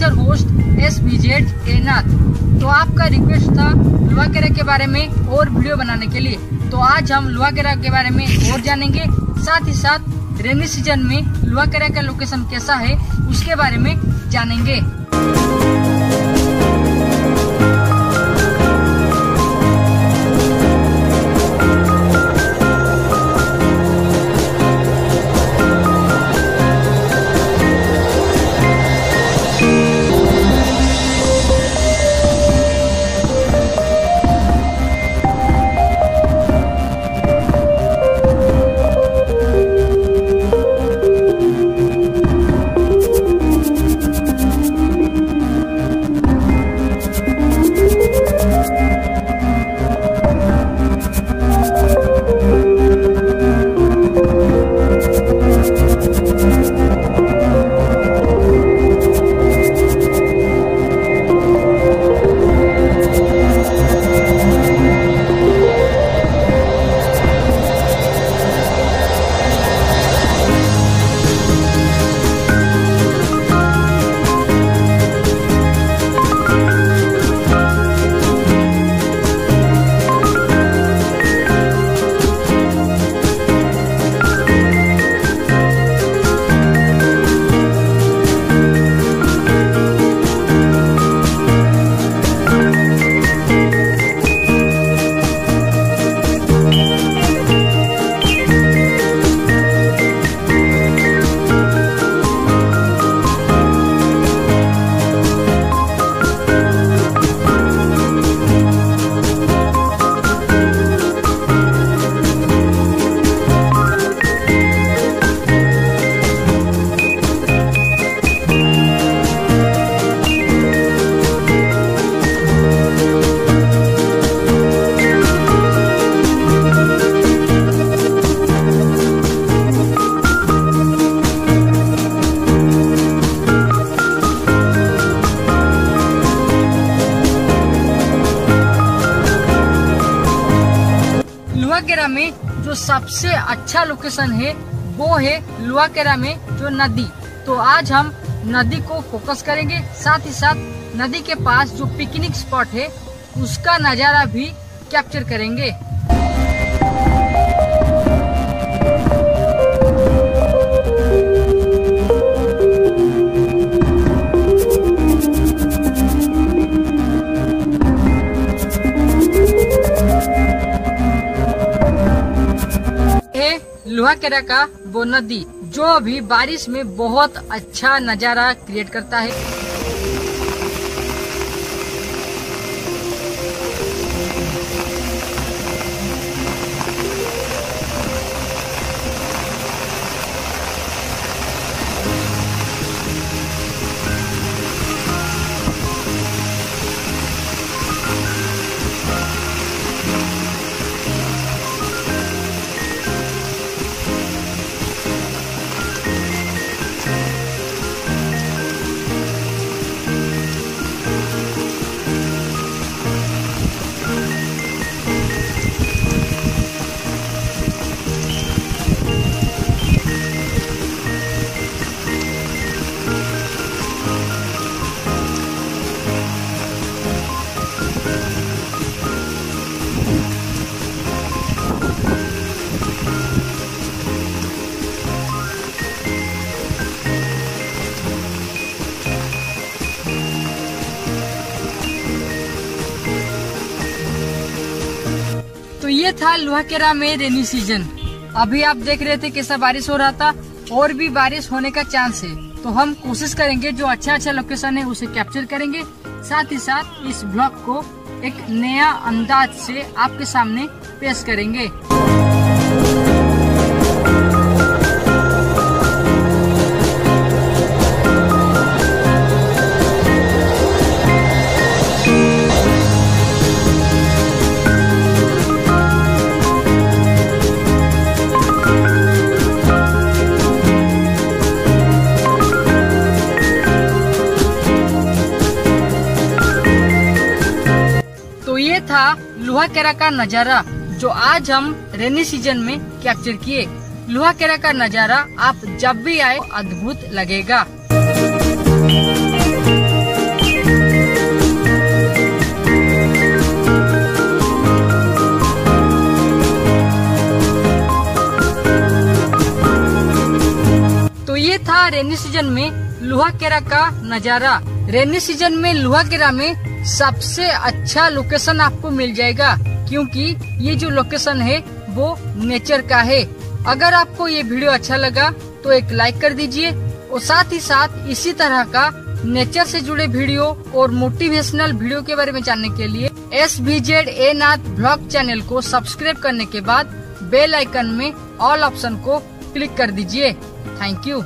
Culture host SBZ तैनात। तो आपका रिक्वेस्ट था लुआकेरा के बारे में और वीडियो बनाने के लिए, तो आज हम लुआकेरा के बारे में और जानेंगे, साथ ही साथ रेनी सीजन में लुआकेरा का लोकेशन कैसा है उसके बारे में जानेंगे। लुआकेरा में जो सबसे अच्छा लोकेशन है वो है लुआकेरा में जो नदी। तो आज हम नदी को फोकस करेंगे, साथ ही साथ नदी के पास जो पिकनिक स्पॉट है उसका नज़ारा भी कैप्चर करेंगे। लुआकेरा का वो नदी जो अभी बारिश में बहुत अच्छा नज़ारा क्रिएट करता है। ये था लुआकेरा में रेनी सीजन। अभी आप देख रहे थे कैसा बारिश हो रहा था, और भी बारिश होने का चांस है, तो हम कोशिश करेंगे जो अच्छा अच्छा लोकेशन है उसे कैप्चर करेंगे। साथ ही साथ इस ब्लॉग को एक नया अंदाज से आपके सामने पेश करेंगे। था लुआकेरा का नज़ारा जो आज हम रेनी सीजन में कैप्चर किए। लुआकेरा का नज़ारा आप जब भी आए अद्भुत लगेगा। रेनी सीजन में लुआकेरा का नज़ारा। रेनी सीजन में लुआकेरा में सबसे अच्छा लोकेशन आपको मिल जाएगा, क्योंकि ये जो लोकेशन है वो नेचर का है। अगर आपको ये वीडियो अच्छा लगा तो एक लाइक कर दीजिए और साथ ही साथ इसी तरह का नेचर से जुड़े वीडियो और मोटिवेशनल वीडियो के बारे में जानने के लिए SVZA Nath ब्लॉग चैनल को सब्सक्राइब करने के बाद बेल आइकन में ऑल ऑप्शन को क्लिक कर दीजिए। Thank you.